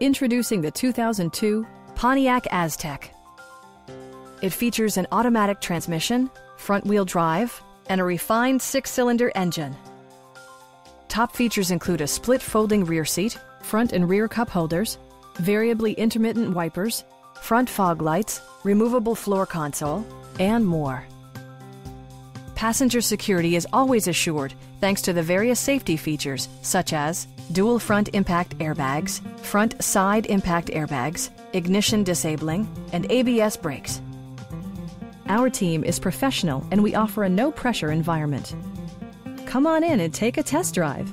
Introducing the 2002 Pontiac Aztek. It features an automatic transmission, front-wheel drive, and a refined six-cylinder engine. Top features include a split folding rear seat, front and rear cup holders, variably intermittent wipers, front fog lights, removable floor console, and more. Passenger security is always assured thanks to the various safety features such as dual front impact airbags, front side impact airbags, ignition disabling, and ABS brakes. Our team is professional and we offer a no-pressure environment. Come on in and take a test drive.